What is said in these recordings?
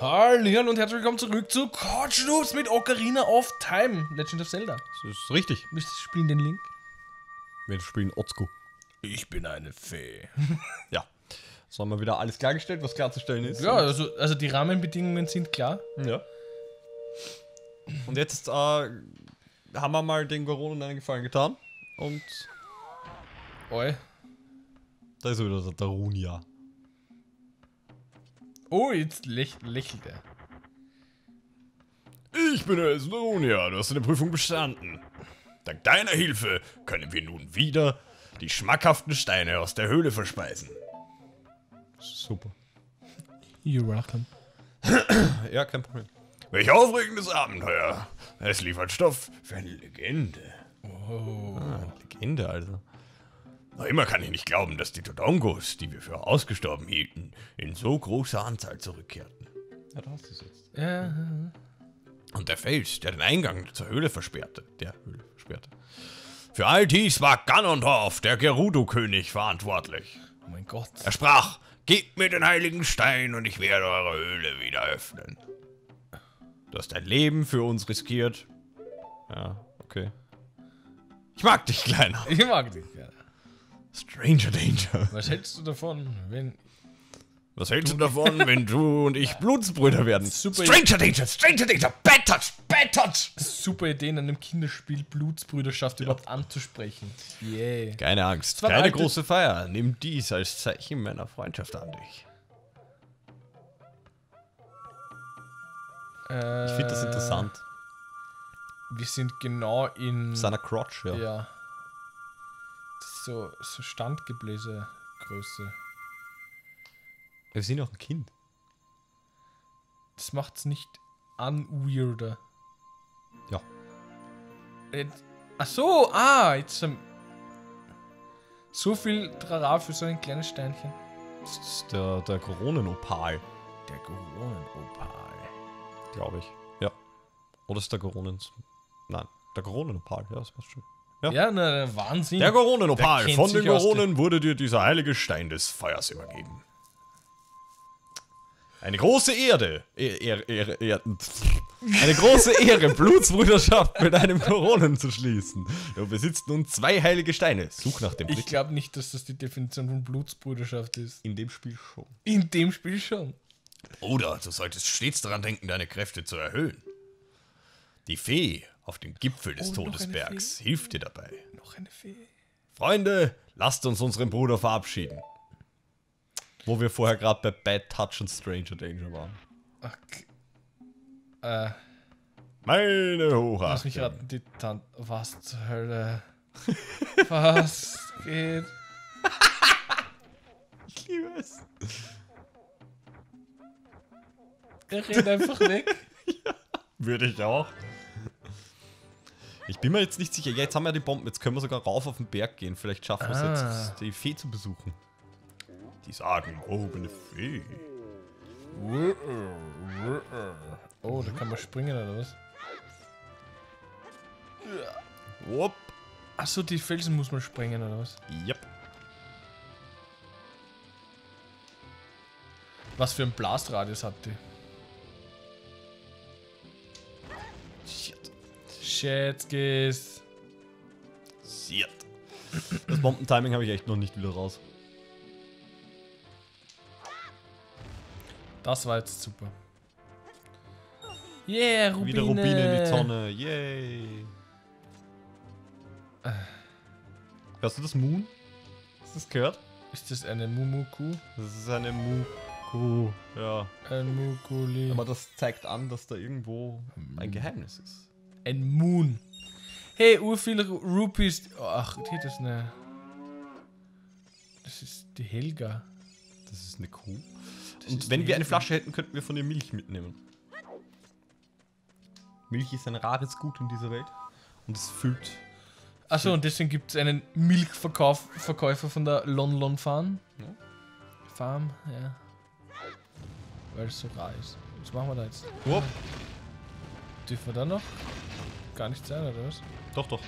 Hallo und herzlich willkommen zurück zu CouchNoobs mit Ocarina of Time, Legend of Zelda. Das ist richtig. Müsstest du spielen den Link? Wir spielen Onsko. Ich bin eine Fee. Ja. So haben wir wieder alles klargestellt, was klarzustellen ist. Ja, also die Rahmenbedingungen sind klar. Ja. Und jetzt haben wir mal den Goronen einen Gefallen getan. Und... Oi. Da ist wieder der Darunia. Oh, jetzt lächelt er. Ich bin der Eslonia, du hast deine Prüfung bestanden. Dank deiner Hilfe können wir nun wieder die schmackhaften Steine aus der Höhle verspeisen. Super. You're welcome. Ja, kein Problem. Welch aufregendes Abenteuer. Es liefert Stoff für eine Legende. Oh. Ah, Legende also. Noch immer kann ich nicht glauben, dass die Dodongos, die wir für ausgestorben hielten, in so großer Anzahl zurückkehrten. Ja, da hast du es jetzt. Ja. Und der Fels, der den Eingang zur Höhle versperrte. Für all dies war Ganondorf, der Gerudo-König, verantwortlich. Oh mein Gott. Er sprach, gebt mir den heiligen Stein und ich werde eure Höhle wieder öffnen. Du hast dein Leben für uns riskiert. Ja, okay. Ich mag dich, Kleiner. Ich mag dich, ja. Stranger Danger. Was hältst du davon, wenn... wenn du und ich Blutsbrüder werden? Super Stranger Danger! Bad Touch! Bad Touch! Super Idee, in einem Kinderspiel Blutsbrüderschaft überhaupt anzusprechen. Yeah. Keine Angst, keine große Feier. Nimm dies als Zeichen meiner Freundschaft an dich. Ich finde das interessant. Wir sind genau in... seiner Crotch, ja. Ja. So Standgebläsegröße. Wir sind auch ein Kind. Das macht's nicht unweirder. Ja. Ach so, jetzt so viel Trara für so ein kleines Steinchen. Das ist der Goronenopal. Der Goronenopal. Glaube ich. Ja. Oder ist der Goronens... Nein, der Goronenopal. Ja, das passt schon. Ja, na, Wahnsinn. Der Goronenopal. Von den Goronen wurde dir dieser heilige Stein des Feuers übergeben. Eine große Ehre, Blutsbrüderschaft mit einem Goronen zu schließen. Du besitzt nun 2 heilige Steine. Such nach dem dritten. Ich glaube nicht, dass das die Definition von Blutsbrüderschaft ist. In dem Spiel schon. In dem Spiel schon. Oder du solltest stets daran denken, deine Kräfte zu erhöhen. Die Fee auf dem Gipfel des Todesbergs hilft dir dabei. Noch eine Fee. Freunde, lasst uns unseren Bruder verabschieden. Wo wir vorher gerade bei Bad Touch und Stranger Danger waren. Okay. Meine Hochachtung. Lass mich raten, die Tante. Was zur Hölle? Was geht? Ich liebe es. Er rennt einfach weg. Ja, würde ich auch. Ich bin mir jetzt nicht sicher. Ja, jetzt haben wir die Bomben. Jetzt können wir sogar rauf auf den Berg gehen. Vielleicht schaffen wir es jetzt, die Fee zu besuchen. Die sagenumwobene Fee. Oh, da kann man springen oder was? Achso, die Felsen muss man springen oder was? Yep. Was für ein Blastradius hat die? Schätzkes. Shit. Das Bombentiming habe ich echt noch nicht wieder raus. Das war jetzt super. Yeah, Rubine. Wieder Rubine in die Tonne. Yay. Hörst du das Moon? Hast du das gehört? Ist das eine Mumu-Kuh? Das ist eine Mumu-Kuh. Ja. Ein Mukuli. Aber das zeigt an, dass da irgendwo ein Geheimnis ist. Ein Moon. Hey, urviel Rupees. Ach, hier ist eine... Das ist die Helga. Das ist eine Kuh. Und wenn wir eine Flasche hätten, könnten wir von ihr Milch mitnehmen. Milch ist ein rares Gut in dieser Welt. Und es füllt... Achso, und deswegen gibt es einen Milchverkäufer von der Lon Lon Farm. Ja. Farm, ja. Weil es so rar ist. Was machen wir da jetzt? Whoop. Dürfen wir da noch? Gar nicht sein, oder was? Doch, doch.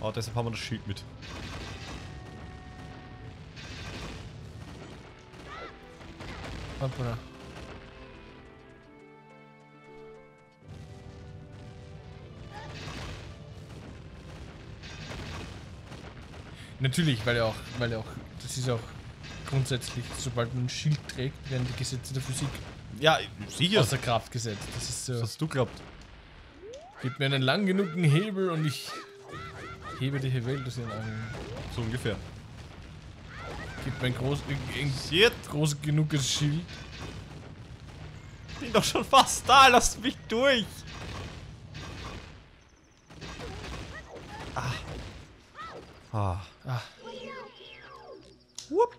Aber deshalb haben wir das Schild mit. Natürlich, weil er auch, das ist auch grundsätzlich, sobald man ein Schild trägt, werden die Gesetze der Physik außer Kraft gesetzt. Das ist so. Was hast du glaubt? Gib mir einen lang genugen Hebel und ich hebe die Welt aus den Augen. So ungefähr. Gib mir ein groß genuges Schild. Bin doch schon fast da, lasst mich durch! Ah. Ah. Whoop.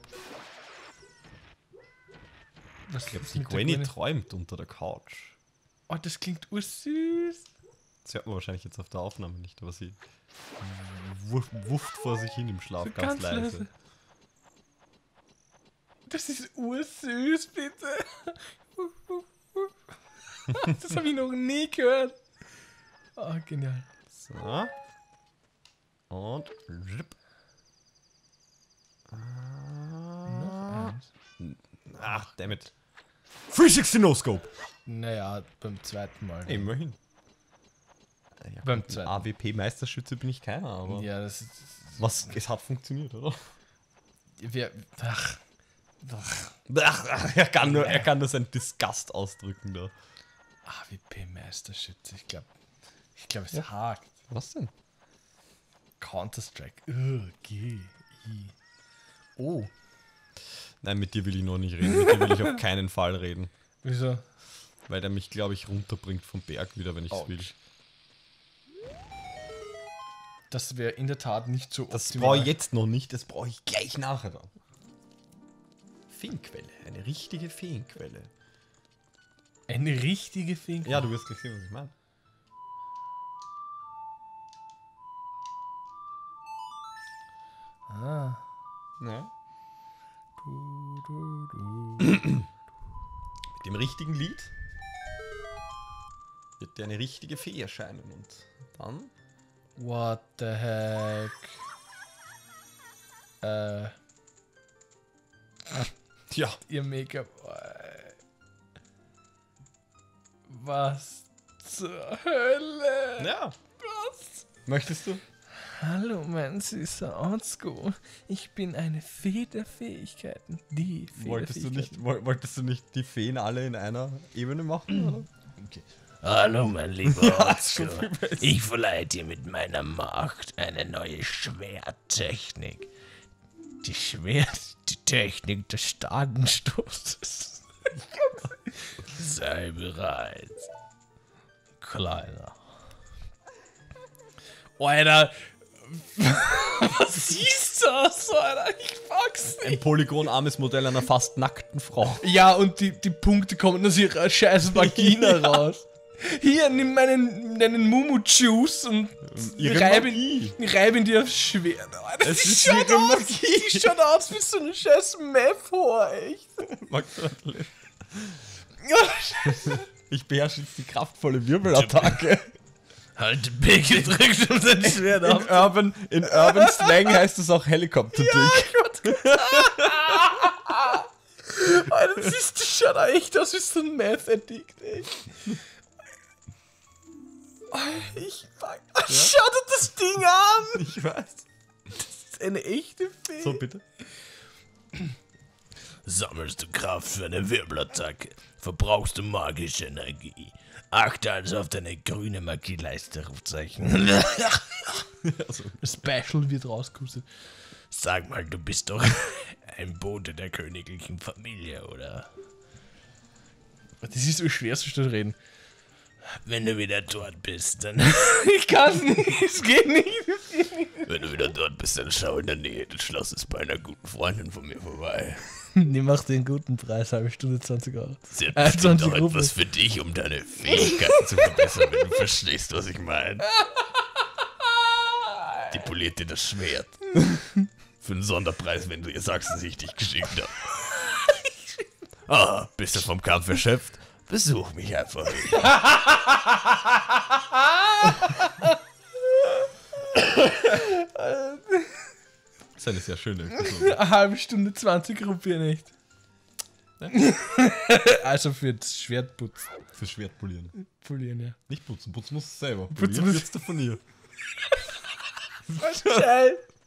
Was ich glaube, die Gwenni träumt unter der Couch. Oh, das klingt ursüß. Das hört man wahrscheinlich jetzt auf der Aufnahme nicht, aber sie wufft vor sich hin im Schlaf, so ganz leise. Das ist ursüß, bitte. Das habe ich noch nie gehört. Oh, genial. So. Und ripp. Noch eins. Ach, dammit. 360 No Scope! Naja, beim zweiten Mal. Immerhin. Ja, beim zweiten AWP-Meisterschütze bin ich keiner, aber. Ja, das ist. Es hat funktioniert, oder? Er kann nur seinen Disgust ausdrücken da. AWP-Meisterschütze, ich glaube, es hakt. Was denn? Counter Strike. Oh. Nein, mit dir will ich noch nicht reden. Mit dir will ich auf keinen Fall reden. Wieso? Weil der mich, glaube ich, runterbringt vom Berg wieder, wenn ich es will. Das wäre in der Tat nicht so optimal. Das brauche ich jetzt noch nicht, das brauche ich gleich nachher dann. Feenquelle, eine richtige Feenquelle. Eine richtige Feenquelle? Ja, du wirst gleich sehen, was ich meine. Ah. Ja. Mit dem richtigen Lied wird dir eine richtige Fee erscheinen und dann... What the heck? Ja. Ihr Make-up... Was zur Hölle? Ja. Was? Möchtest du? Hallo, mein süßer Onsko. Ich bin eine Fee der Fähigkeiten. Die Fee wolltest du nicht die Feen alle in einer Ebene machen, oder? Okay. Hallo, mein lieber Onsko. Ich verleihe dir mit meiner Macht eine neue Schwerttechnik. Die Technik des starken Stoßes. Sei bereit, Kleiner. Alter... Was ist das, Alter? Ich pack's nicht. Ein polygonarmes Modell einer fast nackten Frau. Ja, und die Punkte kommen aus ihrer scheiß Vagina raus. Hier, nimm deinen Mumu-Juice und reibe ihn dir aufs Schwert. Alter, das schaut aus wie so ein scheiß Mephor, echt. Magst du das? Scheiße. Ich beherrsche jetzt die kraftvolle Wirbelattacke. Halt B gedrückt und sein Schwert auf. In Urban Slang heißt es auch Helikopter-Dick. Ja, Gott. Alter, das schaut echt aus wie so ein Meth-Addict, ey. Schaut euch das Ding an! Ich weiß. Das ist eine echte Fee. So, bitte. Sammelst du Kraft für eine Wirbelattacke, verbrauchst du magische Energie. Achte also auf deine grüne Magieleiste, Rufzeichen. Special wird rausgekostet. Sag mal, du bist doch ein Bote der königlichen Familie, oder? Das ist so schwer, so schnell reden. Wenn du wieder dort bist, dann... Ich kann's nicht, es geht nicht. Wenn du wieder dort bist, dann schau in der Nähe. Das Schloss ist bei einer guten Freundin von mir vorbei. Die macht den guten Preis, halbe Stunde 20 €. Sie hat bestimmt auch etwas für dich, um deine Fähigkeiten zu verbessern, wenn du verstehst, was ich meine. Die poliert dir das Schwert. Für einen Sonderpreis, wenn du ihr sagst, dass ich dich geschickt habe. Ah, bist du vom Kampf erschöpft? Besuch mich einfach wieder. Das ist eine sehr schöne Episode. Eine halbe Stunde 20 Rupien, nicht. Also für das Schwertputzen. Für Schwert polieren. Polieren, ja. Nicht putzen, putzen musst du selber. Putzen jetzt von ihr.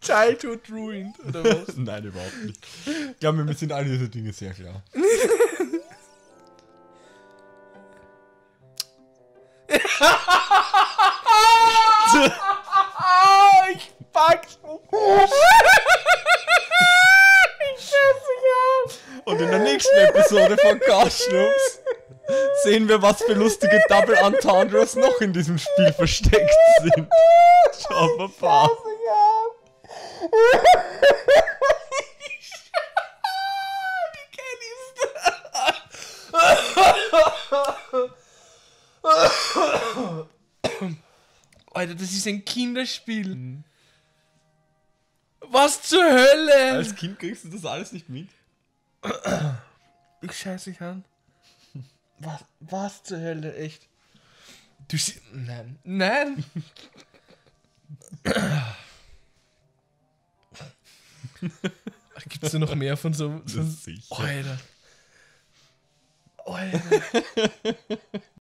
Childhood ruined, oder was? Nein, überhaupt nicht. Ich glaube, mir sind alle diese Dinge sehr klar. Ich pack's. Ich schätze ja. Und in der nächsten Episode von CouchNoobs sehen wir, was für lustige Double Entendres noch in diesem Spiel versteckt sind. Schauen wir mal. Alter, das ist ein Kinderspiel. Mhm. Was zur Hölle? Als Kind kriegst du das alles nicht mit. Ich scheiße dich an. Was zur Hölle, echt? Du siehst... Nein. Nein! Gibt's da noch mehr von so... Alter. Alter.